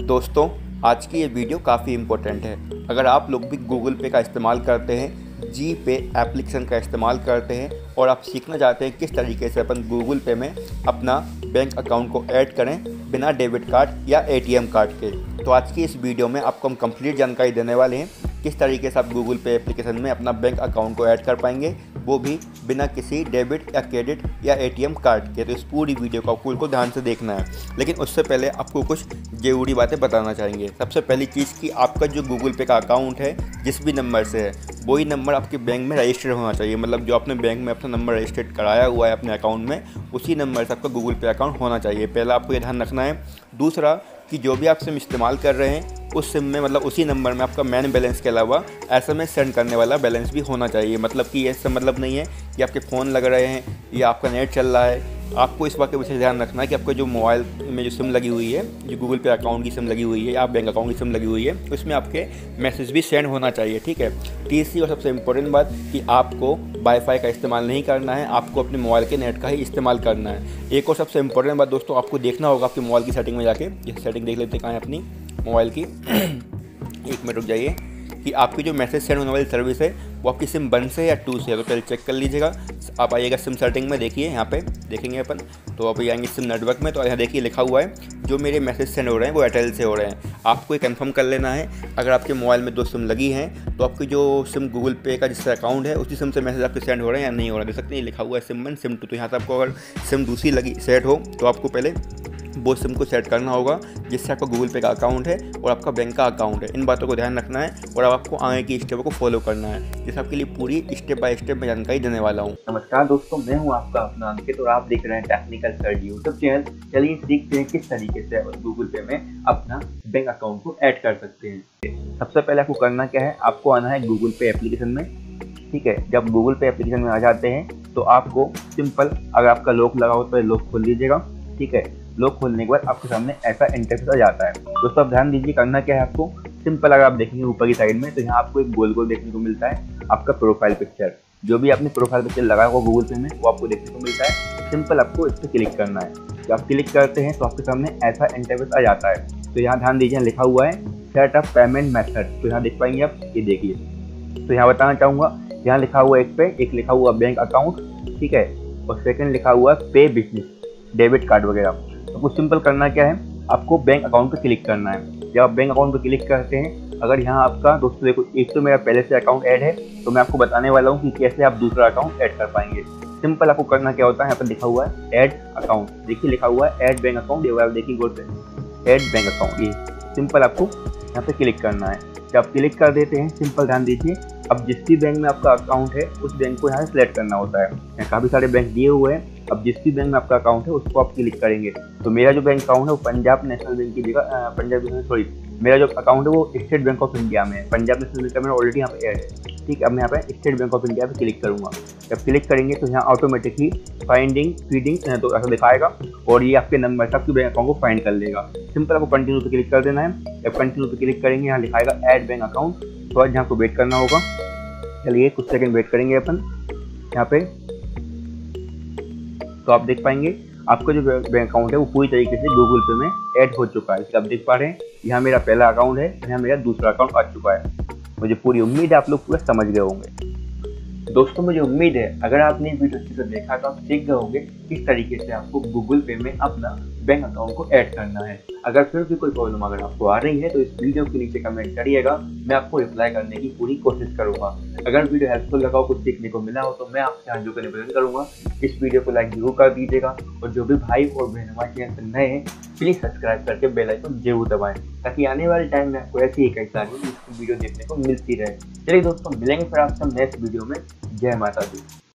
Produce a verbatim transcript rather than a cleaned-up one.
दोस्तों, आज की ये वीडियो काफ़ी इम्पोर्टेंट है। अगर आप लोग भी गूगल पे का इस्तेमाल करते हैं, जी पे एप्लीकेशन का इस्तेमाल करते हैं और आप सीखना चाहते हैं किस तरीके से अपन गूगल पे में अपना बैंक अकाउंट को ऐड करें बिना डेबिट कार्ड या एटीएम कार्ड के, तो आज की इस वीडियो में आपको हम कंप्लीट जानकारी देने वाले हैं किस तरीके से आप गूगल पे एप्लीकेशन में अपना बैंक अकाउंट को ऐड कर पाएंगे, वो भी बिना किसी डेबिट या क्रेडिट या एटीएम कार्ड के। तो इस पूरी वीडियो को आपको ध्यान से देखना है, लेकिन उससे पहले आपको कुछ ज़रूरी बातें बताना चाहेंगे। सबसे पहली चीज़ कि आपका जो गूगल पे का अकाउंट है जिस भी नंबर से है, वही नंबर आपके बैंक में रजिस्टर्ड होना चाहिए। मतलब जो आपने बैंक में अपना नंबर रजिस्टर्ड कराया हुआ है अपने अकाउंट में, उसी नंबर से आपका गूगल पे अकाउंट होना चाहिए। पहला आपको ये ध्यान रखना है। दूसरा कि जो भी आप सिम इस्तेमाल कर रहे हैं उस सिम में, मतलब उसी नंबर में आपका मेन बैलेंस के अलावा एसएमएस सेंड करने वाला बैलेंस भी होना चाहिए। मतलब कि इससे मतलब नहीं है कि आपके फ़ोन लग रहे हैं या आपका नेट चल रहा है। आपको इस बात के पीछे ध्यान रखना है कि आपको जो मोबाइल में जो सिम लगी हुई है, जो गूगल पे अकाउंट की सिम लगी हुई है या आप बैंक अकाउंट की सिम लगी हुई है, उसमें आपके मैसेज भी सेंड होना चाहिए, ठीक है। तीसरी और सबसे इम्पोर्टेंट बात कि आपको वाईफाई का इस्तेमाल नहीं करना है, आपको अपने मोबाइल के नेट का ही इस्तेमाल करना है। एक और सबसे इम्पोर्टेंट बात दोस्तों, आपको देखना होगा आपके मोबाइल की सेटिंग में जाके, ये सेटिंग देख लेते हैं कहाँ है अपनी मोबाइल की। एक मिनट रुक जाइए कि आपकी जो मैसेज सेंड होने वाली सर्विस है वो आपकी सिम वन से या टू से है, तो पहले चेक कर लीजिएगा। आप आइएगा सिम सेटिंग में, देखिए यहाँ पे देखेंगे अपन, तो आप आएंगे सिम नेटवर्क में, तो यहाँ देखिए लिखा हुआ है जो मेरे मैसेज सेंड हो रहे हैं वो एयरटेल से हो रहे हैं। आपको ये कंफर्म कर लेना है। अगर आपके मोबाइल में दो सिम लगी हैं तो आपकी जो सिम गूगल पे का जिससे अकाउंट है उसी सिम से मैसेज आपके सेंड हो रहे हैं या नहीं हो रहे हैं, देख सकते हैं लिखा हुआ है सिम वन सिम टू। तो यहाँ से आपको अगर सिम दूसरी लगी सेट हो तो आपको पहले वो सिम को सेट करना होगा जिससे आपका गूगल पे का अकाउंट है और आपका बैंक का अकाउंट है। इन बातों को ध्यान रखना है और अब आपको आगे की स्टेप को फॉलो करना है, जिस आपके लिए पूरी स्टेप बाय स्टेप में जानकारी देने वाला हूँ। नमस्कार दोस्तों, मैं हूँ आपका अपना अंकित और आप देख रहे हैं टेक्निकल स्टडी यूट्यूब चैनल। चलिए सीखते हैं किस तरीके से गूगल पे में अपना बैंक अकाउंट को ऐड कर सकते हैं। सबसे पहले आपको करना क्या है, आपको आना है गूगल पे एप्लीकेशन में, ठीक है। जब गूगल पे एप्लीकेशन में आ जाते हैं तो आपको सिंपल, अगर आपका लॉक लगा हो तो लॉक खोल लीजिएगा, ठीक है। लॉक खोलने के बाद आपके सामने ऐसा इंटरफेस आ जाता है। दोस्तों आप ध्यान दीजिए, करना क्या है आपको सिंपल, अगर आप देखेंगे ऊपर की साइड में तो यहाँ आपको एक गोल गोल देखने को मिलता है आपका प्रोफाइल पिक्चर। जो भी आपने प्रोफाइल पिक्चर लगाया हुआ गूगल पे में वो आपको देखने को मिलता है। सिंपल आपको इस पर क्लिक करना है। जब आप क्लिक करते हैं तो आपके सामने ऐसा इंटरफेस आ जाता है। तो यहाँ ध्यान दीजिए, लिखा हुआ है सेट अप पेमेंट मेथड, तो यहाँ देख पाएंगे आप, ये देखिए। तो यहाँ बताना चाहूँगा, यहाँ लिखा हुआ एक पे एक लिखा हुआ बैंक अकाउंट, ठीक है, और सेकेंड लिखा हुआ पे बिजनेस डेबिट कार्ड वगैरह। आपको सिंपल करना क्या है, आपको बैंक अकाउंट पर क्लिक करना है। जब आप बैंक अकाउंट पर क्लिक करते हैं, अगर यहाँ आपका दोस्तों देखो, एक तो मेरा पहले से अकाउंट ऐड है, तो मैं आपको बताने वाला हूँ कि कैसे आप दूसरा अकाउंट ऐड कर पाएंगे। सिंपल आपको करना क्या होता है, यहाँ पर लिखा हुआ है ऐड अकाउंट, देखिए लिखा हुआ है ऐड बैंक अकाउंट, ये आप देखिए गौर से ऐड बैंक अकाउंट, ये सिंपल आपको यहाँ पर क्लिक करना है। जब आप क्लिक कर देते हैं, सिंपल ध्यान दीजिए, अब जिस भी बैंक में आपका अकाउंट है उस बैंक को यहाँ सेलेक्ट करना होता है। यहाँ काफ़ी सारे बैंक दिए हुए हैं, अब जिस भी बैंक में आपका अकाउंट है उसको आप क्लिक करेंगे। तो मेरा जो बैंक अकाउंट है वो पंजाब नेशनल बैंक की जगह पंजाब नेशनल सॉरी मेरा जो अकाउंट है वो स्टेट बैंक ऑफ इंडिया में है, पंजाब नेशनल बैंक का मेरा ऑलरेडी यहाँ पे ऐड है, ठीक है। अब मैं यहाँ पे स्टेट बैंक ऑफ इंडिया पे क्लिक करूँगा। जब क्लिक करेंगे तो यहाँ ऑटोमेटिकली फाइंडिंग फीडिंग तो ऐसा दिखाएगा और ये आपके नंबर से आपके बैंक अकाउंट को फाइंड कर लेगा। सिंपल आपको कंटिन्यू पर क्लिक कर देना है। जब कंटिन्यू पर क्लिक करेंगे, यहाँ लिखाएगा ऐड बैंक अकाउंट, थोड़ा यहाँ आपको वेट करना होगा। चलिए कुछ सेकेंड वेट करेंगे अपन। यहाँ पे तो आप देख पाएंगे आपका जो बैंक अकाउंट है वो पूरी तरीके से गूगल पे में ऐड हो चुका है। आप देख पा रहे हैं, यहाँ मेरा पहला अकाउंट है, यहाँ मेरा दूसरा अकाउंट आ चुका है। मुझे पूरी उम्मीद है आप लोग पूरा समझ गए होंगे। दोस्तों मुझे उम्मीद है अगर आपने इस वीडियो अच्छे से देखा तो आप सीख गए होंगे किस तरीके से आपको गूगल पे में अपना बैंक अकाउंट को ऐड करना है। अगर फिर भी कोई प्रॉब्लम अगर आपको आ रही है तो इस वीडियो के नीचे कमेंट करिएगा, मैं आपको रिप्लाई करने की पूरी कोशिश करूंगा। अगर वीडियो हेल्पफुल लगा हो, कुछ सीखने को मिला हो, तो मैं आपसे हाथ जोड़कर निवेदन करूंगा इस वीडियो को लाइक जरूर कर दीजिएगा, और जो भी भाई और बहन हमारे चैनल पर नए हैं प्लीज़ सब्सक्राइब करके बेल आइकन जरूर दबाएं, ताकि आने वाले टाइम में आपको ऐसी ही कई सारी वीडियो देखने को मिलती रहे। चलिए दोस्तों, मिलेंगे फिर आपसे नेक्स्ट वीडियो में। जय माता दी।